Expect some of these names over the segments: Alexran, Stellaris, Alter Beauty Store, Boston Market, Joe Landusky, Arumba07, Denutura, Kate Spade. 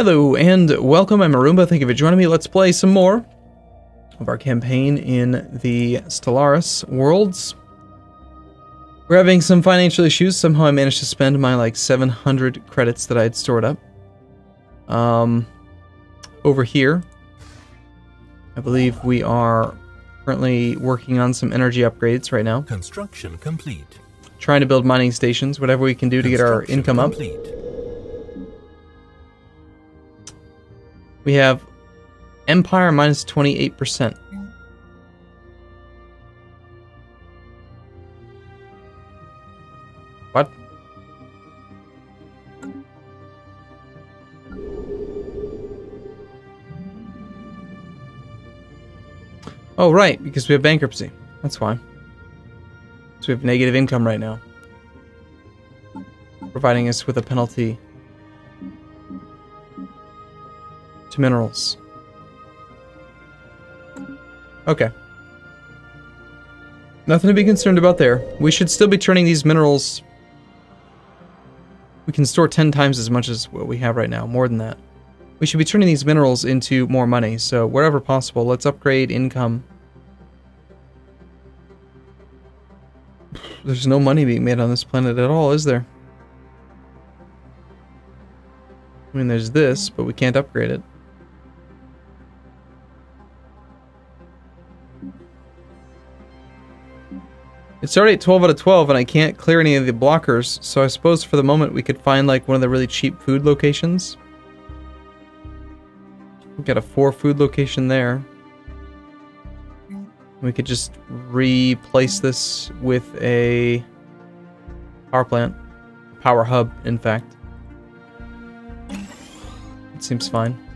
Hello and welcome, I'm Arumba, thank you for joining me. Let's play some more of our campaign in the Stellaris worlds. We're having some financial issues. Somehow I managed to spend my like 700 credits that I had stored up. Over here, I believe we are currently working on some energy upgrades right now. Construction complete. Trying to build mining stations, whatever we can do to get our income complete. Up. We have Empire minus 28%. What? Oh, right, because we have bankruptcy. That's why. So we have negative income right now, providing us with a penalty to minerals. Okay. Nothing to be concerned about there. We should still be turning these minerals. We can store 10 times as much as what we have right now, more than that. We should be turning these minerals into more money, so wherever possible, let's upgrade income. There's no money being made on this planet at all, is there? I mean, there's this, but we can't upgrade it. It's already at 12 out of 12, and I can't clear any of the blockers, so I suppose for the moment we could find, like, one of the really cheap food locations. We've got a 4 food location there. We could just replace this with a power plant. Power hub, in fact. It seems fine.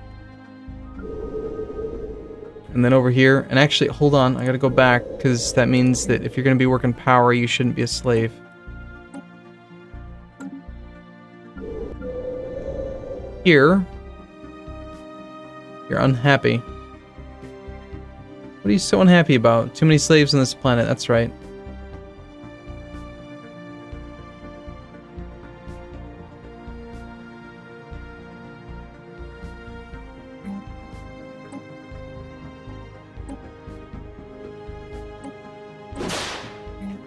And then over here, and actually, hold on, I gotta go back, because that means that if you're gonna be working power, you shouldn't be a slave. Here, you're unhappy. What are you so unhappy about? Too many slaves on this planet, that's right.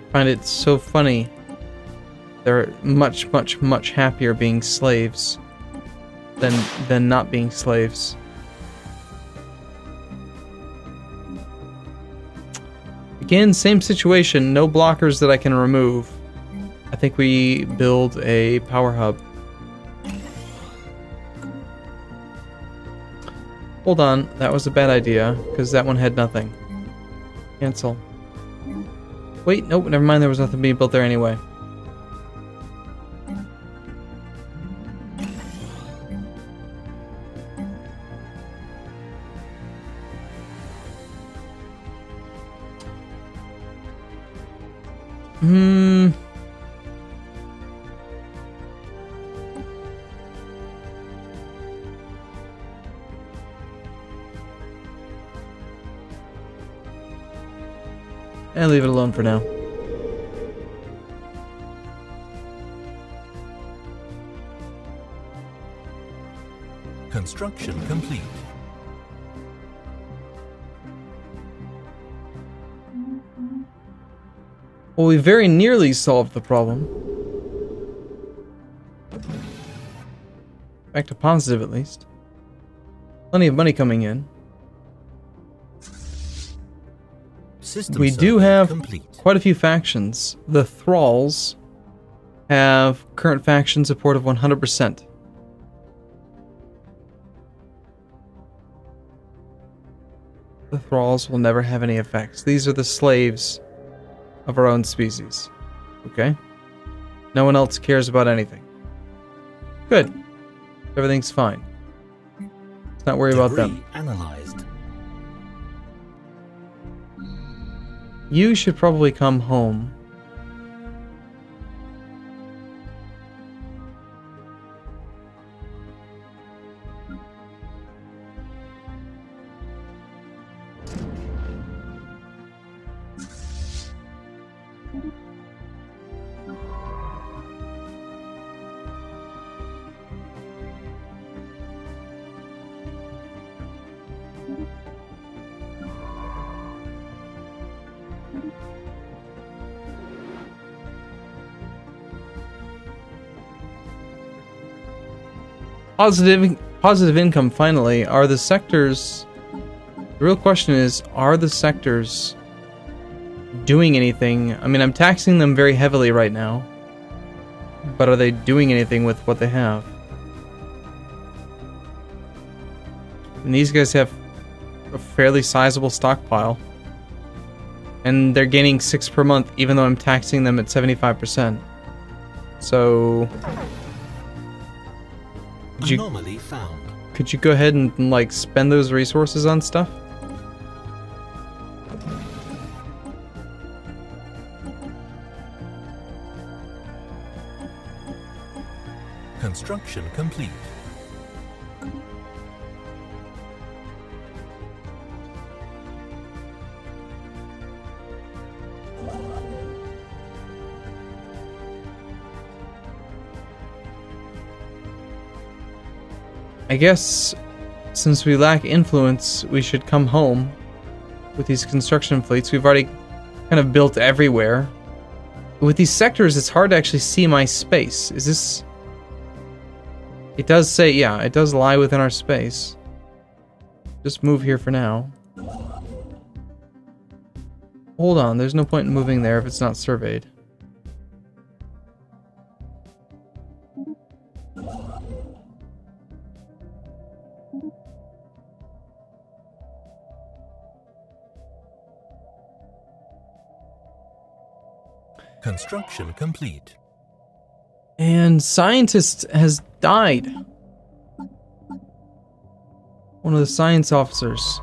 I find it so funny. They're much, much, much happier being slaves than not being slaves. Again, same situation, no blockers that I can remove. I think we build a power hub. Hold on, that was a bad idea, because that one had nothing. Cancel. Wait, nope, never mind, there was nothing being built there anyway. I'll leave it alone for now. Construction complete. Well, we very nearly solved the problem. Back to positive, at least. Plenty of money coming in. We do have quite a few factions. The Thralls have current faction support of 100%. The Thralls will never have any effects. These are the slaves of our own species. Okay? No one else cares about anything. Good. Everything's fine. Let's not worry about them. Analyzed. You should probably come home. Positive income, finally. Are the sectors... The real question is, are the sectors doing anything? I mean, I'm taxing them very heavily right now. But are they doing anything with what they have? And these guys have a fairly sizable stockpile. And they're gaining 6 per month, even though I'm taxing them at 75%. So... Could you go ahead and, like, spend those resources on stuff? Construction complete. I guess, since we lack influence, we should come home with these construction fleets. We've already kind of built everywhere. With these sectors, it's hard to actually see my space. Is this... It does say, yeah, it does lie within our space. Just move here for now. Hold on, there's no point in moving there if it's not surveyed. Construction complete. And scientist has died. One of the science officers.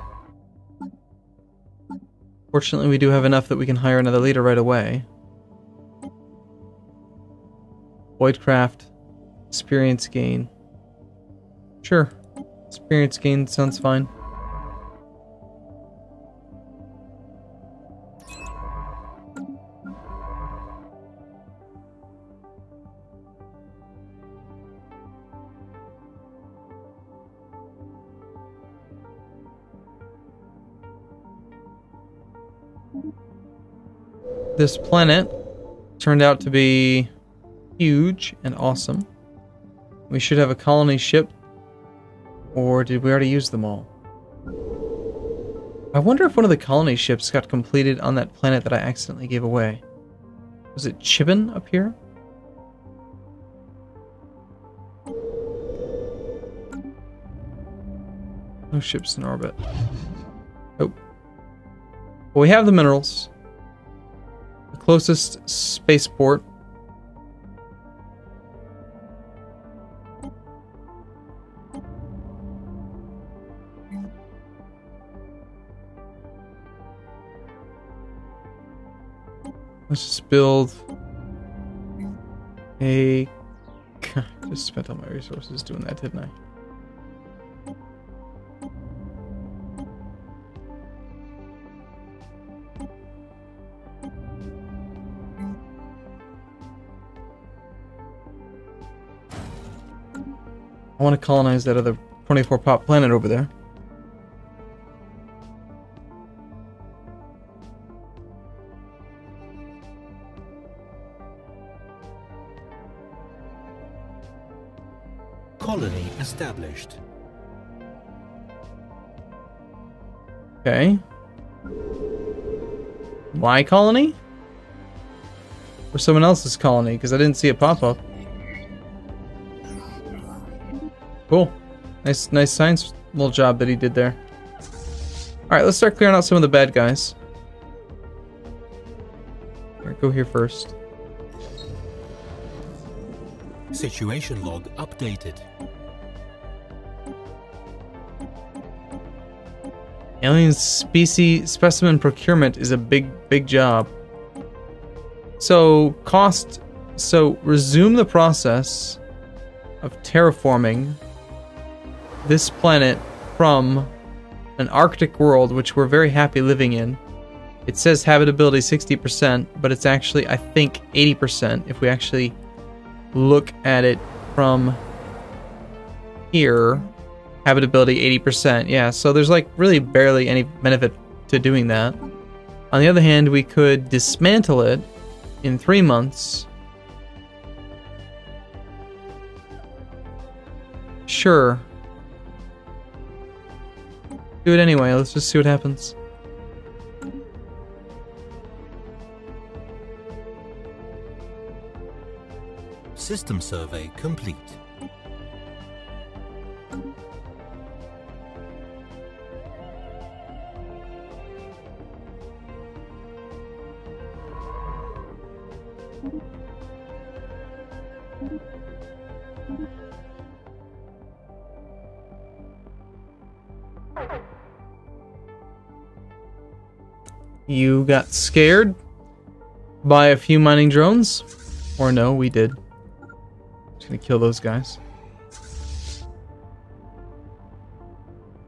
Fortunately, we do have enough that we can hire another leader right away. Voidcraft. Experience gain. Sure. Experience gain sounds fine. This planet turned out to be huge and awesome. We should have a colony ship. Or did we already use them all? I wonder if one of the colony ships got completed on that planet that I accidentally gave away. Was it Chibin up here? No ships in orbit. Oh. Well, we have the minerals. The closest spaceport. Let's just build a... God, I just spent all my resources doing that, didn't I? I want to colonize that other 24-pop planet over there. Colony established. Okay. My colony? Or someone else's colony? Because I didn't see it pop up. Cool. Nice science little job that he did there. Alright, let's start clearing out some of the bad guys. Alright, go here first. Situation log updated. Alien species specimen procurement is a big job. So resume the process of terraforming this planet from an Arctic world, which we're very happy living in. It says habitability 60%, but it's actually, I think, 80% if we actually look at it from here. Habitability 80%, yeah, so there's like really barely any benefit to doing that. On the other hand, we could dismantle it in 3 months. Sure. Do it anyway, let's just see what happens. System survey complete. You got scared by a few mining drones? Or no, we did. Just gonna kill those guys.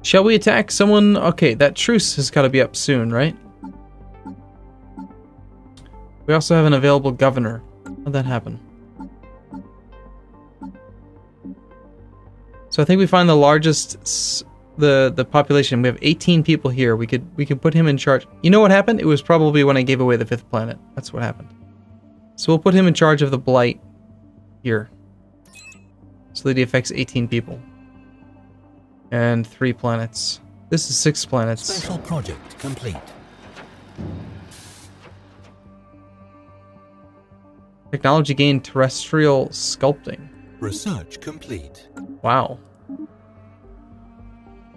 Shall we attack someone? Okay, that truce has got to be up soon, right? We also have an available governor. How'd that happen? So I think we find the largest... The population. We have 18 people here. We could put him in charge. You know what happened? It was probably when I gave away the 5th planet. That's what happened. So we'll put him in charge of the blight here, so that he affects 18 people and 3 planets. This is 6 planets. Special project complete. Technology gained. Terrestrial sculpting. Research complete. Wow.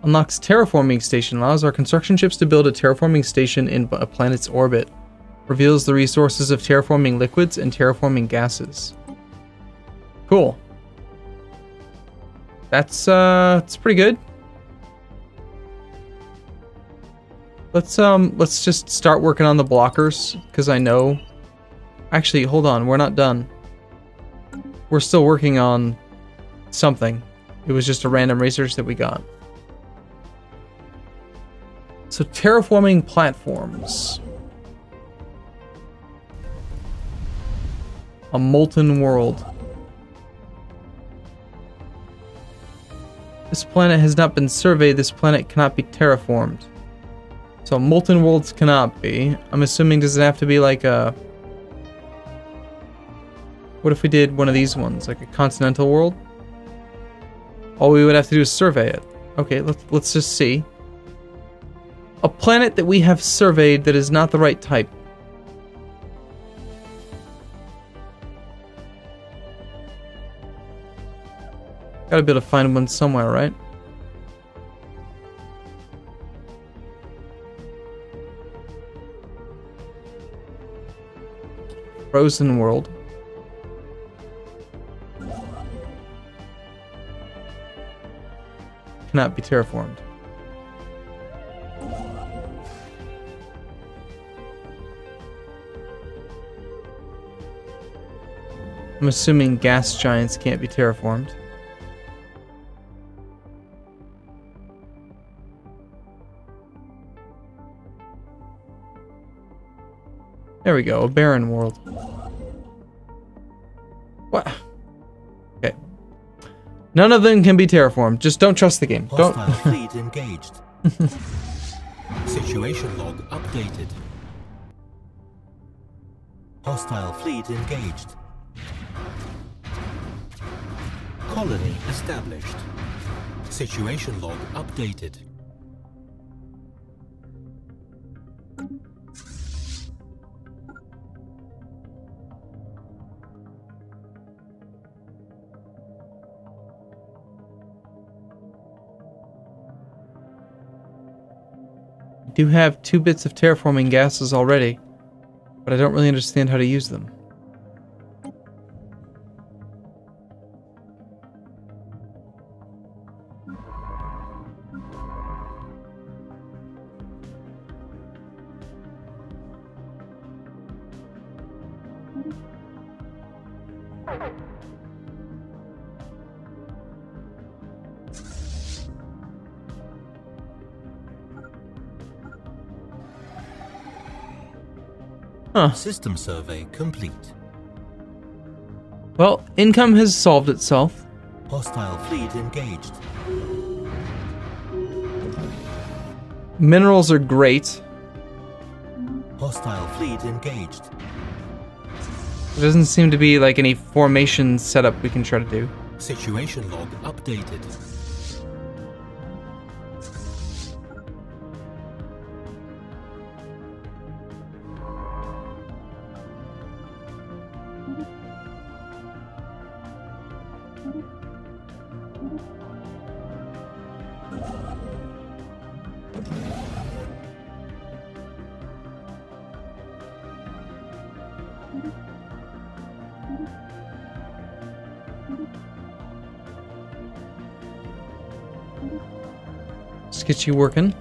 Unlocks terraforming station. Allows our construction ships to build a terraforming station in a planet's orbit. Reveals the resources of terraforming liquids and terraforming gases. Cool. That's pretty good. Let's just start working on the blockers, because I know. Actually, hold on, we're not done. We're still working on something. It was just a random research that we got. So, terraforming platforms. A molten world. This planet has not been surveyed. This planet cannot be terraformed. So, molten worlds cannot be. I'm assuming, does it have to be like a... What if we did one of these ones? Like a continental world? All we would have to do is survey it. Okay, let's just see. A planet that we have surveyed that is not the right type. Gotta be able to find one somewhere, right? Frozen world. Cannot be terraformed. I'm assuming gas giants can't be terraformed. There we go, a barren world. What? Okay. None of them can be terraformed. Just don't trust the game. Don't. Fleet engaged. Situation log updated. Hostile fleet engaged. Colony established. Situation log updated. I do have 2 bits of terraforming gases already, but I don't really understand how to use them. Huh. System survey complete. Well, income has solved itself. Hostile fleet engaged. Minerals are great. Hostile fleet engaged. There doesn't seem to be like any formation setup we can try to do. Situation log updated. Let's get you working.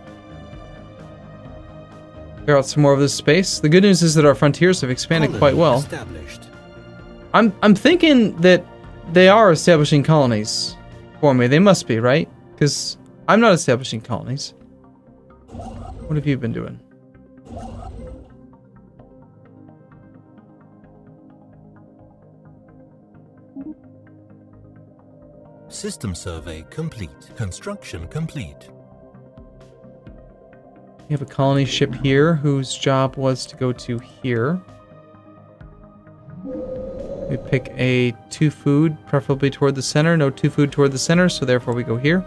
Clear out some more of this space. The good news is that our frontiers have expanded quite well. I'm thinking that they are establishing colonies for me. They must be, right? Because I'm not establishing colonies. What have you been doing? System survey complete. Construction complete. We have a colony ship here whose job was to go to here. We pick a 2 food, preferably toward the center. No 2 food toward the center, so therefore we go here.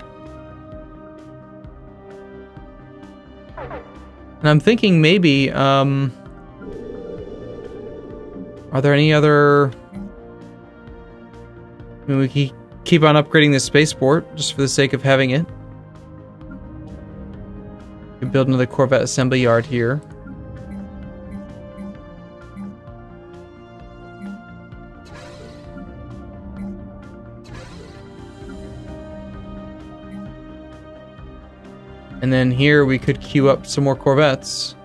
And I'm thinking maybe, are there any other... I mean, we can keep on upgrading this spaceport, just for the sake of having it. We can build another Corvette assembly yard here. And then here we could queue up some more Corvettes.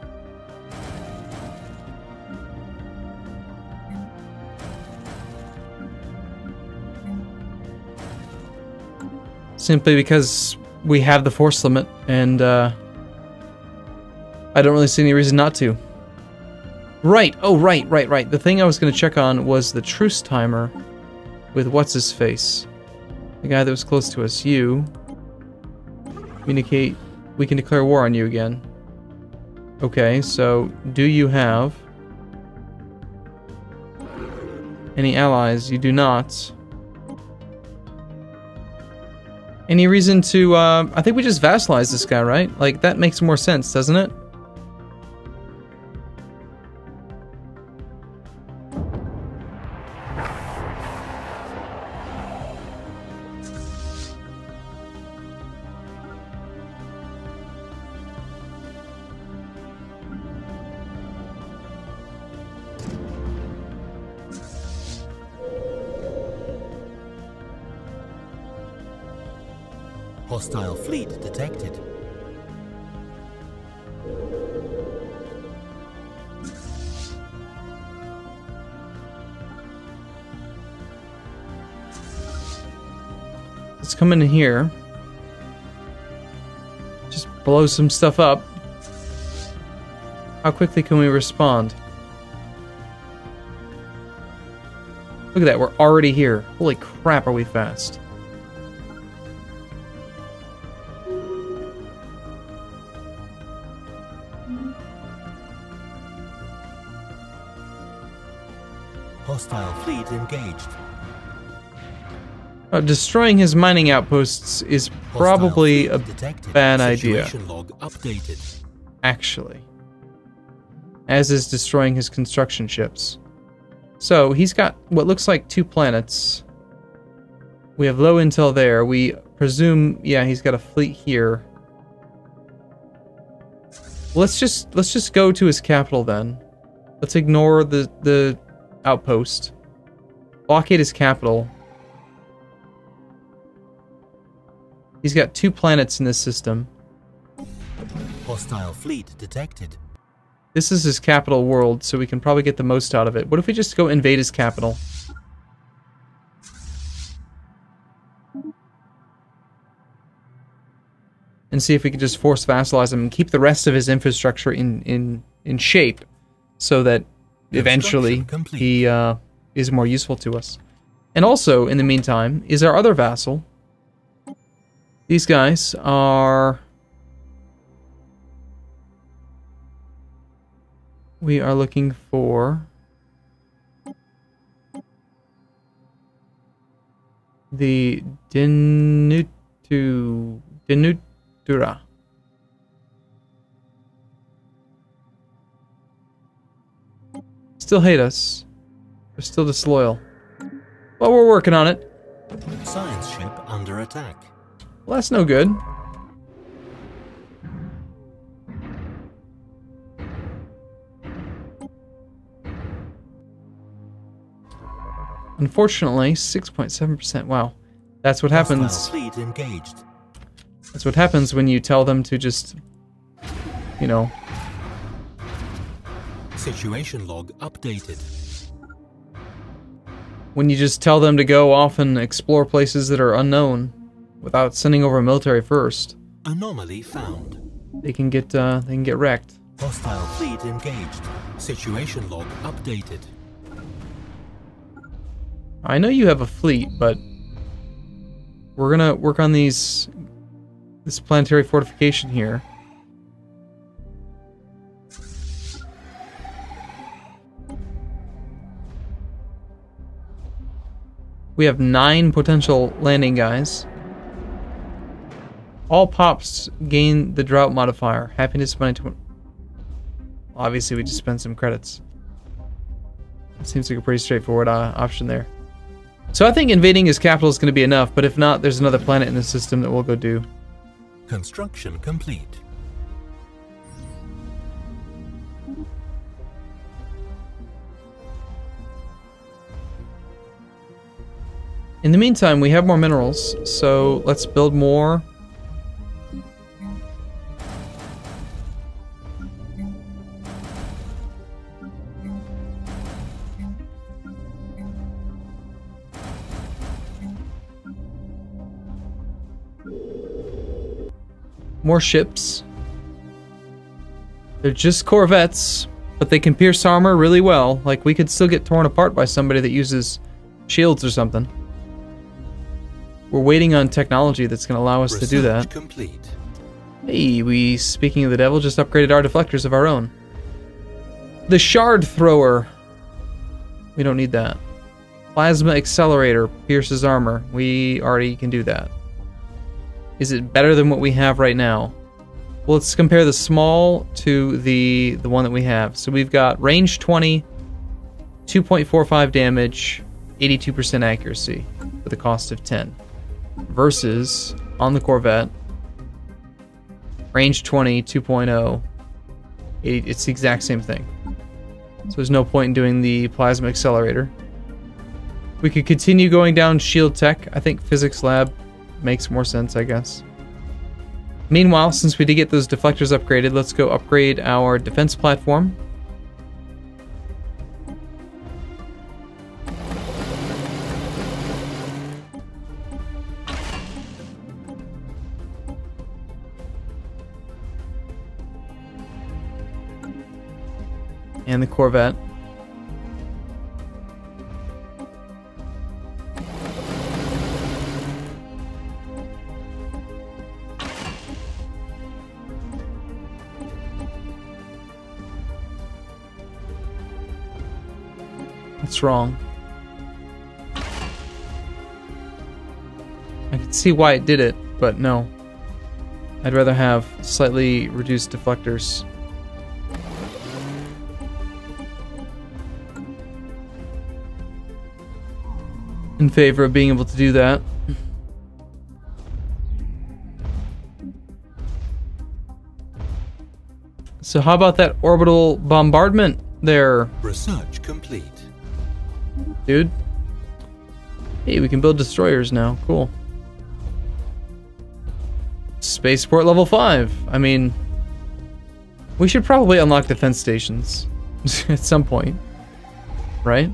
Simply because we have the force limit, and I don't really see any reason not to. Right, oh right. The thing I was gonna check on was the truce timer with what's-his-face. The guy that was close to us, you. Communicate, we can declare war on you again. Okay, so do you have any allies? You do not. Any reason to, I think we just vassalize this guy, right? Like, that makes more sense, doesn't it? Hostile fleet detected. Let's come in here. Just blow some stuff up. How quickly can we respond? Look at that, we're already here. Holy crap, are we fast. Hostile fleet engaged. Destroying his mining outposts is probably a bad idea. Log updated. Actually. As is destroying his construction ships. So, he's got what looks like 2 planets. We have low intel there. We presume, yeah, he's got a fleet here. Let's just go to his capital then. Let's ignore the outpost. Blockade his capital. He's got 2 planets in this system. Hostile fleet detected. This is his capital world, so we can probably get the most out of it. What if we just go invade his capital? And see if we can just force vassalize him and keep the rest of his infrastructure in shape so that eventually he is more useful to us. And also, in the meantime, is our other vassal. These guys are... We are looking for... the Denutura. Still hate us. We're still disloyal. Well, we're working on it. Science ship under attack. Well, that's no good. Unfortunately, 6.7%. Wow. That's what happens. That's what happens when you tell them to just, you know. Situation log updated. When you just tell them to go off and explore places that are unknown without sending over military first. Anomaly found. They can get wrecked. Hostile fleet engaged. Situation log updated. I know you have a fleet, but we're gonna work on these this planetary fortification here. We have 9 potential landing guys. All pops gain the drought modifier. Happiness by 20. Obviously, we just spent some credits. It seems like a pretty straightforward option there. So I think invading his capital is going to be enough, but if not, there's another planet in the system that we'll go do. Construction complete. In the meantime, we have more minerals, so let's build more. More ships. They're just corvettes, but they can pierce armor really well. Like, we could still get torn apart by somebody that uses shields or something. We're waiting on technology that's going to allow us research to do that. Complete. Hey, we, speaking of the devil, just upgraded our deflectors of our own. The shard thrower. We don't need that. Plasma accelerator pierces armor. We already can do that. Is it better than what we have right now? Well, let's compare the small to the one that we have. So we've got range 20, 2.45 damage, 82% accuracy with a cost of 10. Versus, on the Corvette, range 20, 2.0, it's the exact same thing. So there's no point in doing the plasma accelerator. We could continue going down shield tech. I think physics lab makes more sense, I guess. Meanwhile, since we did get those deflectors upgraded, let's go upgrade our defense platform. And the Corvette. What's wrong? I can see why it did it, but no. I'd rather have slightly reduced deflectors. In favor of being able to do that. So how about that orbital bombardment there? Research complete. Dude. Hey, we can build destroyers now. Cool. Spaceport level 5. I mean, we should probably unlock defense stations at some point, right?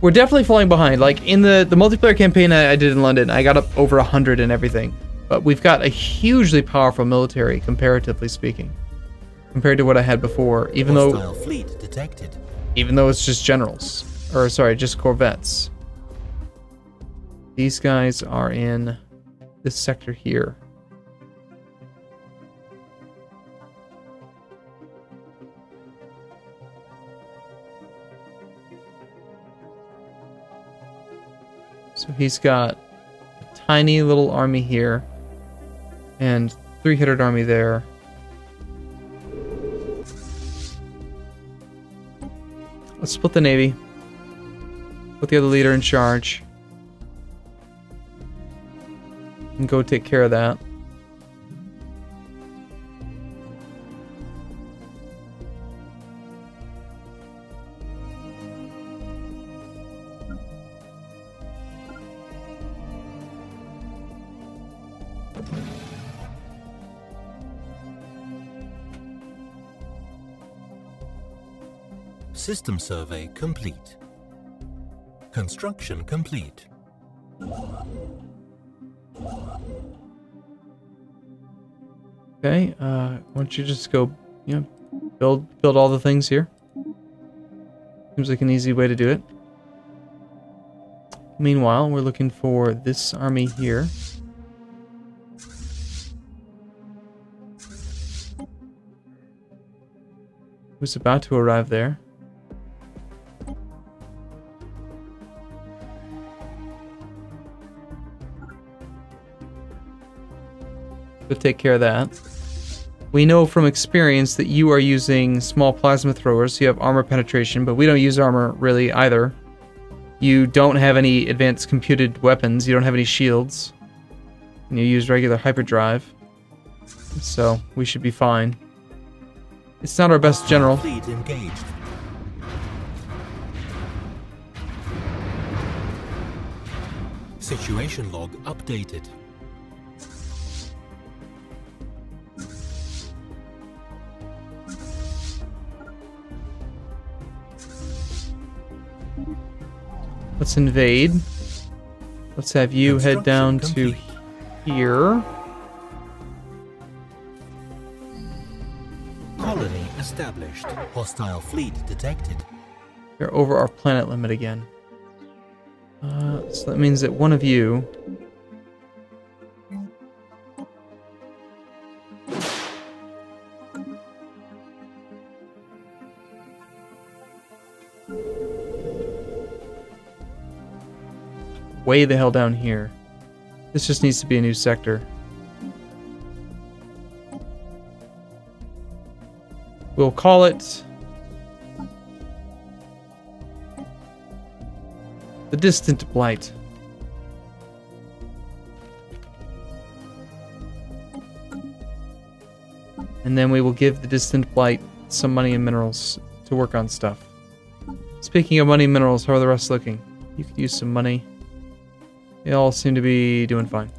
We're definitely falling behind. Like, in the multiplayer campaign I did in London, I got up over 100 and everything. But we've got a hugely powerful military, comparatively speaking. Compared to what I had before, even though... fleet detected. Even though it's just generals. Or, sorry, just corvettes. These guys are in this sector here. he's got a tiny little army here and 300 army there. Let's split the navy. Put the other leader in charge. And go take care of that. System survey complete. Construction complete. Okay, why don't you just go, you know, build all the things here. Seems like an easy way to do it. Meanwhile, we're looking for this army here. Who's about to arrive there. So take care of that. We know from experience that you are using small plasma throwers, so you have armor penetration, but we don't use armor really either. You don't have any advanced computed weapons, you don't have any shields, and you use regular hyperdrive. So we should be fine. It's not our best general. Fleet engaged. Situation log updated. Let's invade. Let's have you head down to here. Colony established. Hostile fleet detected. You're over our planet limit again. So that means that one of you... way the hell down here. This just needs to be a new sector. We'll call it the Distant Blight. And then we will give the Distant Blight some money and minerals to work on stuff. Speaking of money and minerals, how are the rest looking? You could use some money. They all seem to be doing fine.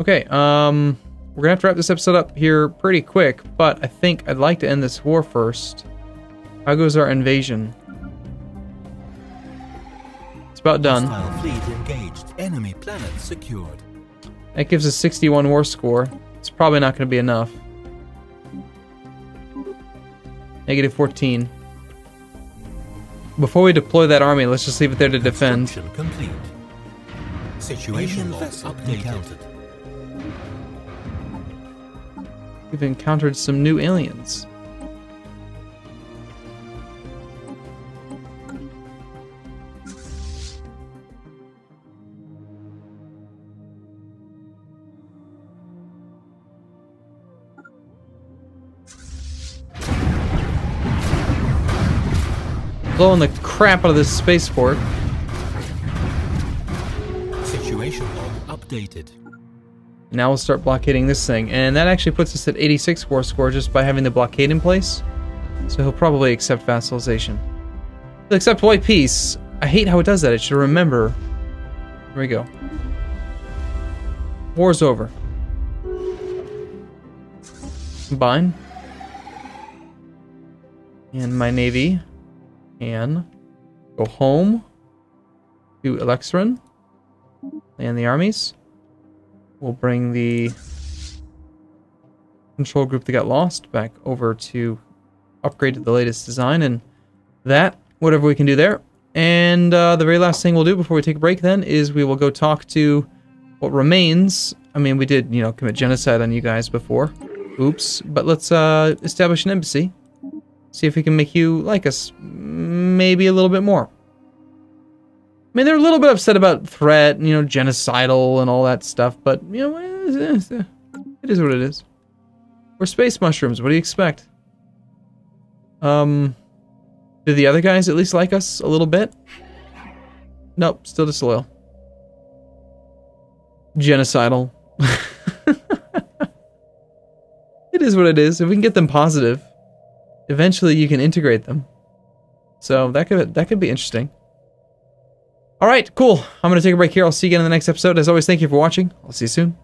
Okay, we're gonna have to wrap this episode up here pretty quick, but I think I'd like to end this war first. How goes our invasion? It's about done. Fleet engaged. Enemy planet secured. That gives us 61 war score. It's probably not gonna be enough. Negative 14. Before we deploy that army, let's just leave it there to defend. Complete. Situation log updated. We've encountered some new aliens. Blowing the crap out of this spaceport. Updated. Now we'll start blockading this thing, and that actually puts us at 86 war score just by having the blockade in place, so he'll probably accept vassalization. He'll accept white peace. I hate how it does that. It should remember. Here we go. War's over. Combine. And my navy can go home to Alexran. And the armies. We'll bring the control group that got lost back over to upgrade to the latest design and that, whatever we can do there. And the very last thing we'll do before we take a break then is we will go talk to what remains. I mean, we did, you know, commit genocide on you guys before. Oops. But let's establish an embassy. See if we can make you like us maybe a little bit more. I mean, they're a little bit upset about threat, and, you know, genocidal and all that stuff, but, you know, it is what it is. We're space mushrooms, what do you expect? Do the other guys at least like us a little bit? Nope, still disloyal. Genocidal. It is what it is. If we can get them positive, eventually you can integrate them. So that could be interesting. All right, cool. I'm going to take a break here. I'll see you again in the next episode. As always, thank you for watching. I'll see you soon.